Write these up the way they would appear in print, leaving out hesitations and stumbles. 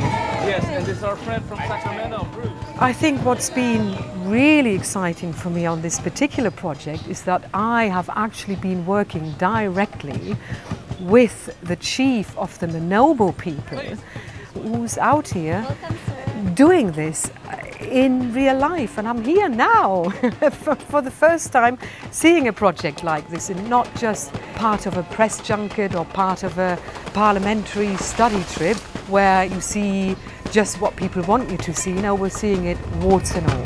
Philippines. Yes, and this is our friend from Sacramento, Bruce. I think what's been really exciting for me on this particular project is that I have actually been working directly with the chief of the Manobo people, who's out here doing this in real life, and I'm here now for the first time seeing a project like this, and not just part of a press junket or part of a parliamentary study trip where you see just what people want you to see. No, we're seeing it warts and all.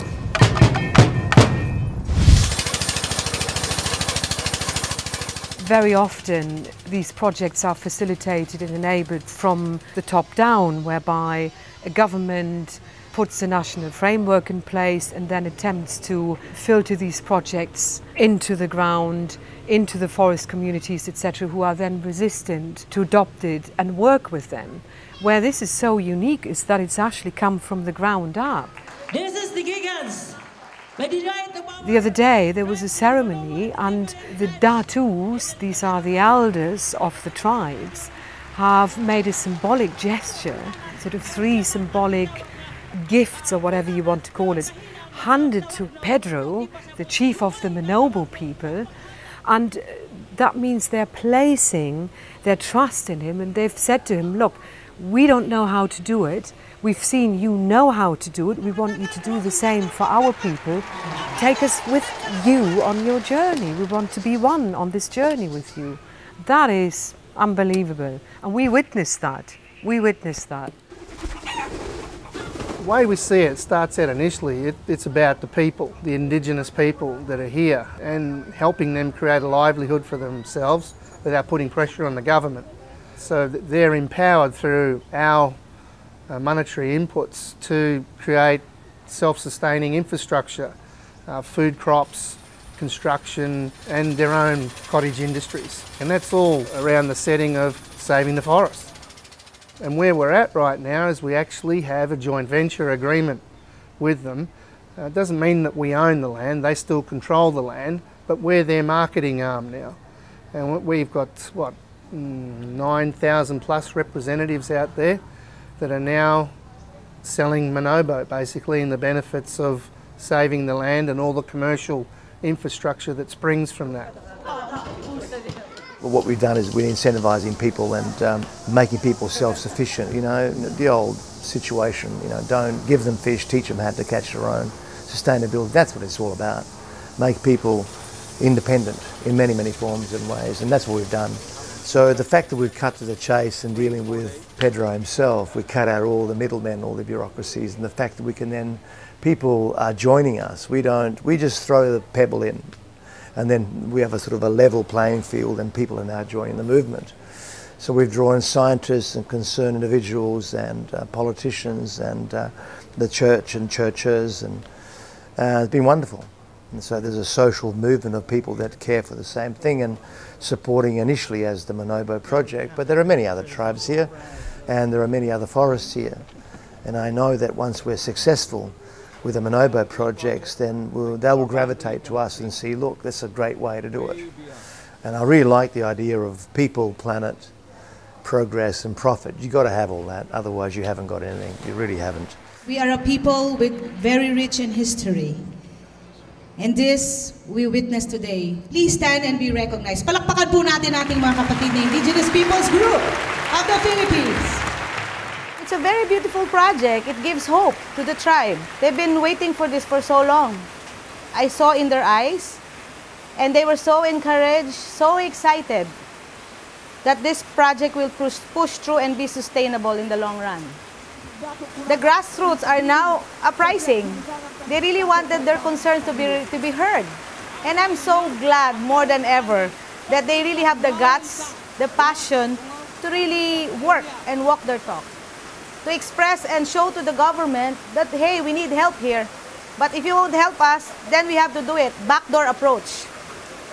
Very often these projects are facilitated and enabled from the top down, whereby a government puts a national framework in place and then attempts to filter these projects into the ground, into the forest communities, etc., who are then resistant to adopt it and work with them. Where this is so unique is that it's actually come from the ground up. This is the Gigans. The other day there was a ceremony, and the Datus, these are the elders of the tribes, have made a symbolic gesture, sort of three symbolic gifts, or whatever you want to call it, handed to Pedro, the chief of the Manobo people, and that means they're placing their trust in him, and they've said to him, look, we don't know how to do it, we've seen you know how to do it, we want you to do the same for our people, take us with you on your journey, we want to be one on this journey with you. That is unbelievable, and we witnessed that, The way we see it starts out initially, it's about the people, the indigenous people that are here, and helping them create a livelihood for themselves without putting pressure on the government. So that they're empowered through our monetary inputs to create self-sustaining infrastructure, food crops, construction, and their own cottage industries. And that's all around the setting of saving the forest. And where we're at right now is we actually have a joint venture agreement with them. It doesn't mean that we own the land, they still control the land, but we're their marketing arm now. And we've got, what, 9,000 plus representatives out there that are now selling Manobo, basically, and the benefits of saving the land and all the commercial infrastructure that springs from that. What we've done is we're incentivising people and making people self-sufficient, you know, the old situation, you know, don't give them fish, teach them how to catch their own. Sustainability, that's what it's all about. Make people independent in many, many forms and ways, and that's what we've done. So the fact that we've cut to the chase and dealing with Pedro himself, we cut out all the middlemen, all the bureaucracies, and the fact that we can then, people are joining us. We just throw the pebble in. And then we have a sort of a level playing field, and people are now joining the movement. So we've drawn scientists and concerned individuals and politicians and the church and churches, and it's been wonderful. And so there's a social movement of people that care for the same thing and supporting initially as the Manobo project, but there are many other tribes here and there are many other forests here. And I know that once we're successful with the Manobo projects, then they will gravitate to us and see, look, that's a great way to do it. And I really like the idea of people, planet, progress and profit. You've got to have all that, otherwise you haven't got anything, you really haven't. We are a people with very rich in history. And this we witness today. Please stand and be recognized. Palakpakan po natin ating mga kapatid na Indigenous Peoples Group of the Philippines. It's a very beautiful project. It gives hope to the tribe. They've been waiting for this for so long. I saw in their eyes, and they were so encouraged, so excited that this project will push through and be sustainable in the long run. The grassroots are now uprising. They really wanted their concerns to be heard. And I'm so glad more than ever that they really have the guts, the passion to really work and walk their talk. To express and show to the government that, hey, we need help here. But if you won't help us, then we have to do it. Backdoor approach.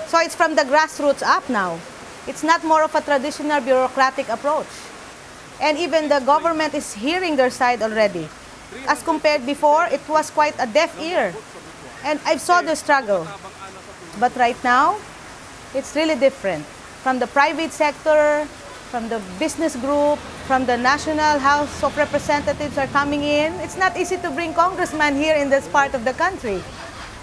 So it's from the grassroots up now. It's not more of a traditional bureaucratic approach. And even the government is hearing their side already. As compared before, it was quite a deaf ear. And I saw the struggle. But right now, it's really different. From the private sector, from the business group, from the National House of Representatives are coming in. It's not easy to bring congressmen here in this part of the country.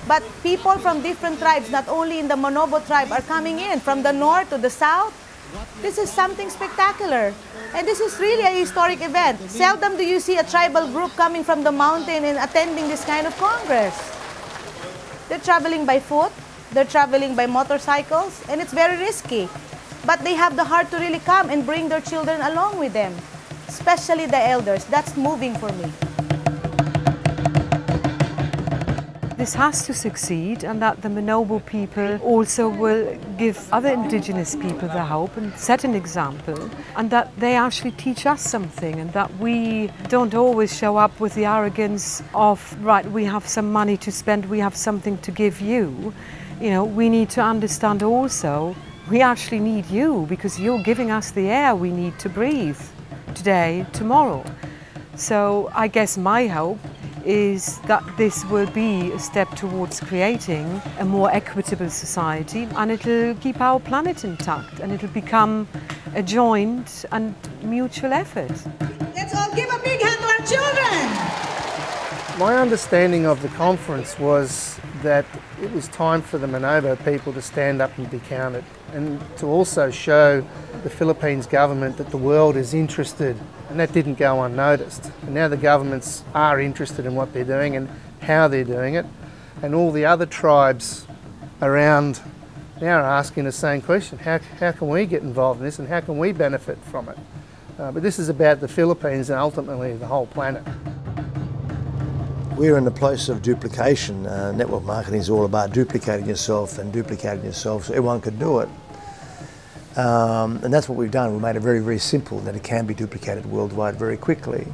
But people from different tribes, not only in the Manobo tribe, are coming in from the north to the south. This is something spectacular. And this is really a historic event. Seldom do you see a tribal group coming from the mountain and attending this kind of congress. They're traveling by foot, they're traveling by motorcycles, and it's very risky. But they have the heart to really come and bring their children along with them, especially the elders. That's moving for me. This has to succeed, and that the Manobo people also will give other indigenous people the hope and set an example, and that they actually teach us something, and that we don't always show up with the arrogance of, right, we have some money to spend, we have something to give you. You know, we need to understand also, we actually need you, because you're giving us the air we need to breathe today, tomorrow. So I guess my hope is that this will be a step towards creating a more equitable society, and it'll keep our planet intact, and it'll become a joint and mutual effort. Let's all give a big hand to our children! My understanding of the conference was that it was time for the Manobo people to stand up and be counted, and to also show the Philippines government that the world is interested, and that didn't go unnoticed. And now the governments are interested in what they're doing and how they're doing it, and all the other tribes around now are asking the same question, how can we get involved in this and how can we benefit from it? But this is about the Philippines and ultimately the whole planet. We're in a place of duplication. Network marketing is all about duplicating yourself and duplicating yourself so everyone can do it. And that's what we've done. We've made it very, very simple that it can be duplicated worldwide very quickly.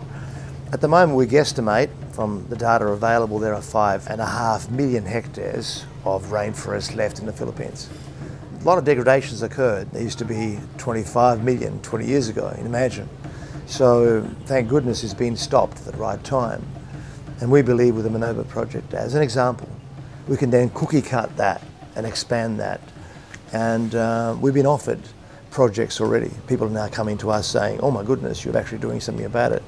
At the moment, we guesstimate from the data available, there are 5.5 million hectares of rainforest left in the Philippines. A lot of degradations occurred. There used to be 25 million 20 years ago, imagine. So thank goodness it's been stopped at the right time. And we believe with the Manobo project, as an example, we can then cookie cut that and expand that. And we've been offered projects already. People are now coming to us saying, oh my goodness, you're actually doing something about it.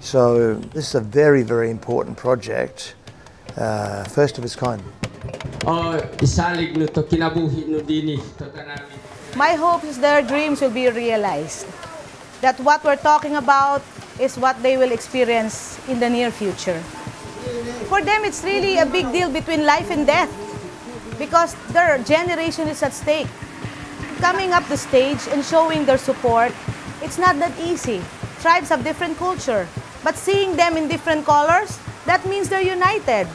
So this is a very, very important project, first of its kind. My hope is their dreams will be realized, that what we're talking about is what they will experience in the near future. For them, it's really a big deal between life and death, because their generation is at stake. Coming up the stage and showing their support, it's not that easy. Tribes have different culture, but seeing them in different colors, that means they're united.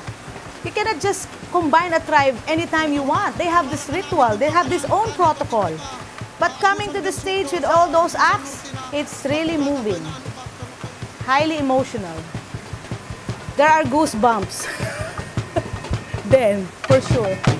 You cannot just combine a tribe anytime you want. They have this ritual, they have this own protocol. But coming to the stage with all those acts, it's really moving. Highly emotional. There are goosebumps. Then, for sure.